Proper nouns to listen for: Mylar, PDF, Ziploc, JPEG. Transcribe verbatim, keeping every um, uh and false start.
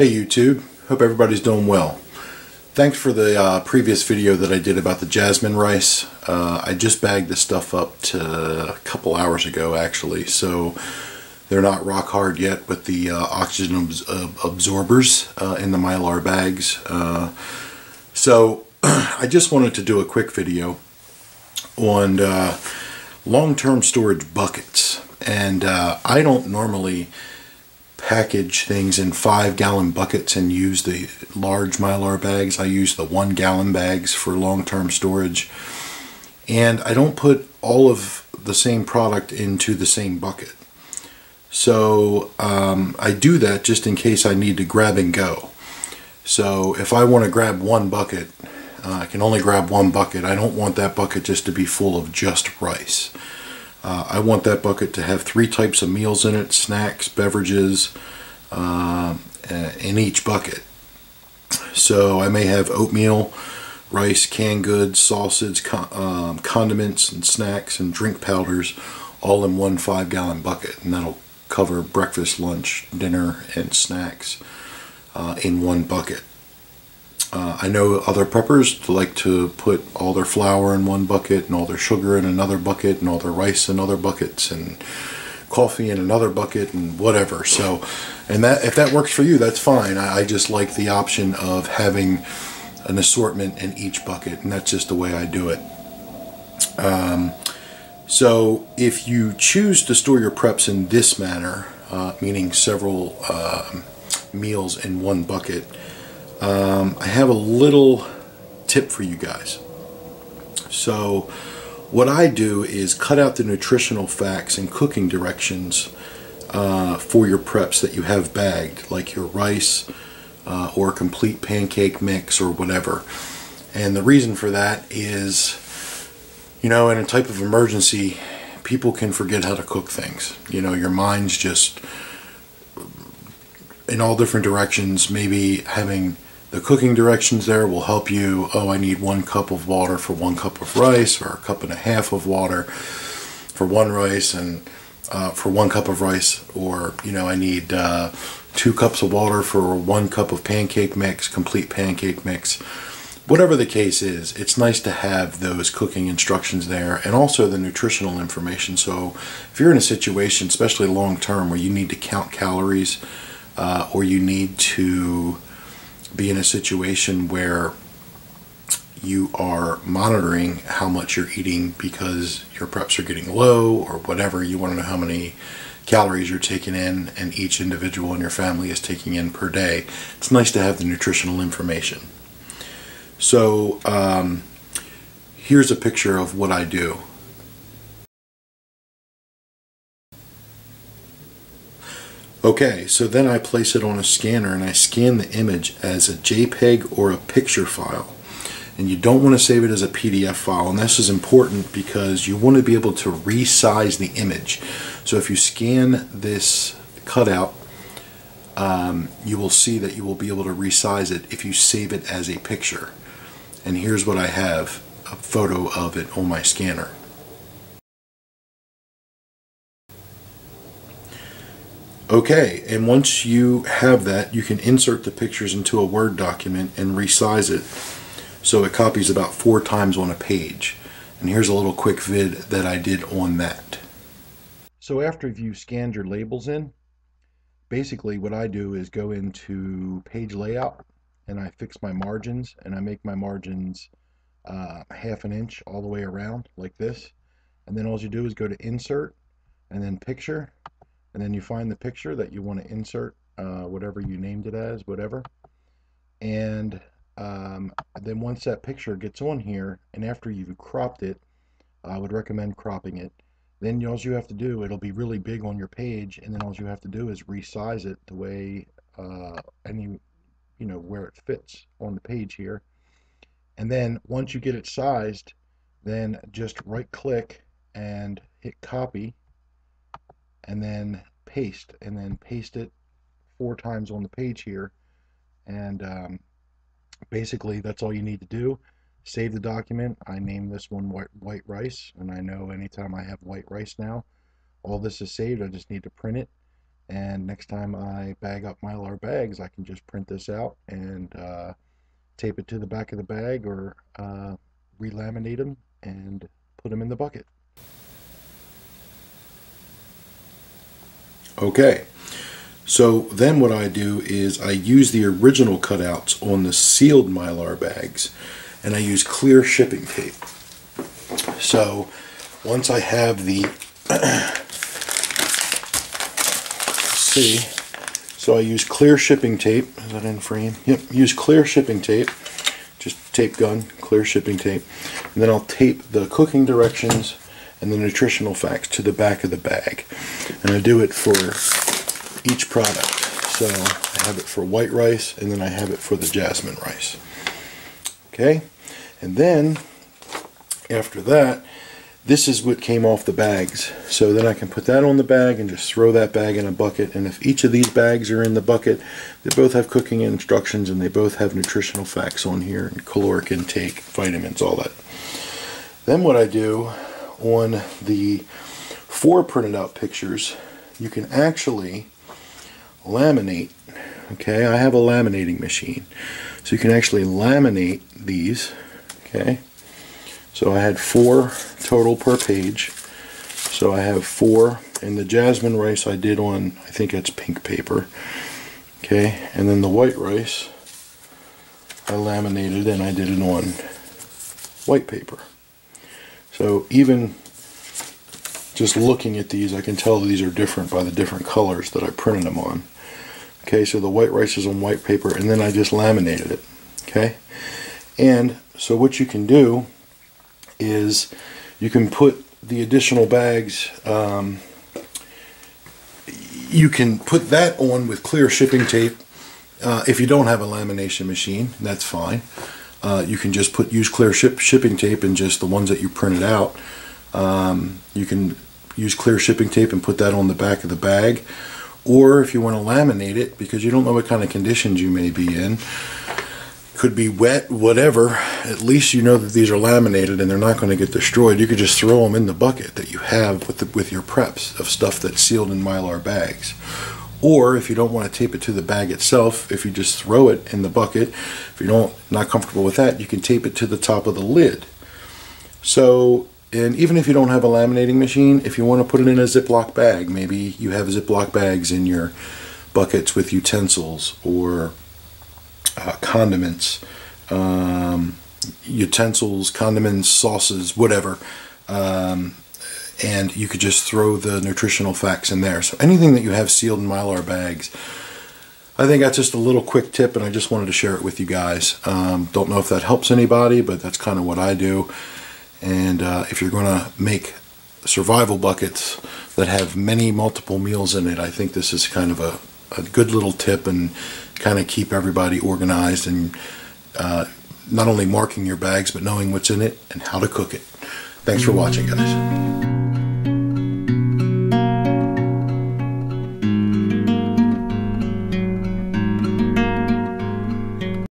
Hey YouTube, hope everybody's doing well. Thanks for the uh, previous video that I did about the jasmine rice. Uh, I just bagged this stuff up to a couple hours ago actually, so they're not rock hard yet with the uh, oxygen abs absorbers uh, in the Mylar bags. Uh, so I just wanted to do a quick video on uh, long-term storage buckets, and uh, I don't normally package things in five gallon buckets and use the large Mylar bags. I use the one gallon bags for long-term storage, and I don't put all of the same product into the same bucket. So um, I do that just in case I need to grab and go. So if I want to grab one bucket, uh, I can only grab one bucket. I don't want that bucket just to be full of just rice. Uh, I want that bucket to have three types of meals in it, snacks, beverages, uh, in each bucket. So I may have oatmeal, rice, canned goods, sausage, con um, condiments, and snacks, and drink powders all in one five-gallon bucket. And that'll cover breakfast, lunch, dinner, and snacks uh, in one bucket. Uh, I know other preppers like to put all their flour in one bucket and all their sugar in another bucket and all their rice in other buckets and coffee in another bucket and whatever. So, and that if that works for you, that's fine. I, I just like the option of having an assortment in each bucket, and that's just the way I do it. Um, so if you choose to store your preps in this manner, uh, meaning several uh, meals in one bucket, Um, I have a little tip for you guys. So what I do is cut out the nutritional facts and cooking directions uh, for your preps that you have bagged, like your rice uh, or a complete pancake mix or whatever. And the reason for that is, you know, in a type of emergency, people can forget how to cook things. You know, your mind's just in all different directions. Maybe having the cooking directions there will help you. Oh, I need one cup of water for one cup of rice, or a cup and a half of water for one rice and uh, for one cup of rice, or, you know, I need uh, two cups of water for one cup of pancake mix, complete pancake mix. Whatever the case is, it's nice to have those cooking instructions there, and also the nutritional information. So if you're in a situation, especially long term, where you need to count calories, uh, or you need to be in a situation where you are monitoring how much you're eating because your preps are getting low or whatever, you want to know how many calories you're taking in and each individual in your family is taking in per day, it's nice to have the nutritional information. So um, here's a picture of what I do. Okay, so then I place it on a scanner and I scan the image as a JPEG or a picture file. And you don't want to save it as a P D F file, and this is important because you want to be able to resize the image. So if you scan this cutout, um, you will see that you will be able to resize it if you save it as a picture. And here's what I have, a photo of it on my scanner. Okay, and once you have that, you can insert the pictures into a Word document and resize it so it copies about four times on a page. And here's a little quick vid that I did on that. So after you've scanned your labels in, basically what I do is go into page layout and I fix my margins, and I make my margins uh, half an inch all the way around like this. And then all you do is go to insert and then picture. And then you find the picture that you want to insert, uh, whatever you named it as, whatever. And um, then once that picture gets on here, and after you've cropped it, I would recommend cropping it. Then all you have to do, it'll be really big on your page, and then all you have to do is resize it the way uh, any, you know, where it fits on the page here. And then once you get it sized, then just right-click and hit copy, and then paste, and then paste it four times on the page here. And um, basically that's all you need to do. Save the document. I named this one white, white rice, and I know anytime I have white rice now, all this is saved. I just need to print it and next time I bag up Mylar bags, I can just print this out and uh, tape it to the back of the bag, or uh, relaminate them and put them in the bucket. Okay, so then what I do is I use the original cutouts on the sealed Mylar bags, and I use clear shipping tape. So once I have the see, so I use clear shipping tape. Is that in frame? Yep. Use clear shipping tape. Just tape gun, clear shipping tape, and then I'll tape the cooking directions and the nutritional facts to the back of the bag. And I do it for each product. So I have it for white rice, and then I have it for the jasmine rice. Okay, and then after that, this is what came off the bags. So then I can put that on the bag and just throw that bag in a bucket. And if each of these bags are in the bucket, they both have cooking instructions, and they both have nutritional facts on here, and caloric intake, vitamins, all that. Then what I do, on the four printed out pictures, you can actually laminate. Okay, I have a laminating machine, so you can actually laminate these. Okay, so I had four total per page, so I have four, and the jasmine rice I did on, I think that's pink paper. Okay, and then the white rice I laminated, and I did it on white paper. So even just looking at these, I can tell these are different by the different colors that I printed them on. Okay, so the white rice is on white paper, and then I just laminated it. Okay, and so what you can do is you can put the additional bags, um, you can put that on with clear shipping tape. Uh, if you don't have a lamination machine, that's fine. Uh, you can just put use clear ship, shipping tape and just the ones that you printed out. Um, you can use clear shipping tape and put that on the back of the bag. Or if you want to laminate it, because you don't know what kind of conditions you may be in, could be wet, whatever, at least you know that these are laminated and they're not going to get destroyed. You could just throw them in the bucket that you have with, the, with your preps of stuff that's sealed in Mylar bags. Or if you don't want to tape it to the bag itself, if you just throw it in the bucket, if you don't not comfortable with that, you can tape it to the top of the lid. So, and even if you don't have a laminating machine, if you want to put it in a Ziploc bag, maybe you have Ziploc bags in your buckets with utensils or uh, condiments, um, utensils, condiments, sauces, whatever. Um, and you could just throw the nutritional facts in there. So anything that you have sealed in Mylar bags, I think that's just a little quick tip, and I just wanted to share it with you guys. Um, don't know if that helps anybody, but that's kind of what I do. And uh, if you're going to make survival buckets that have many multiple meals in it, I think this is kind of a, a good little tip, and kind of keep everybody organized, and uh, not only marking your bags, but knowing what's in it and how to cook it. Thanks for watching, guys.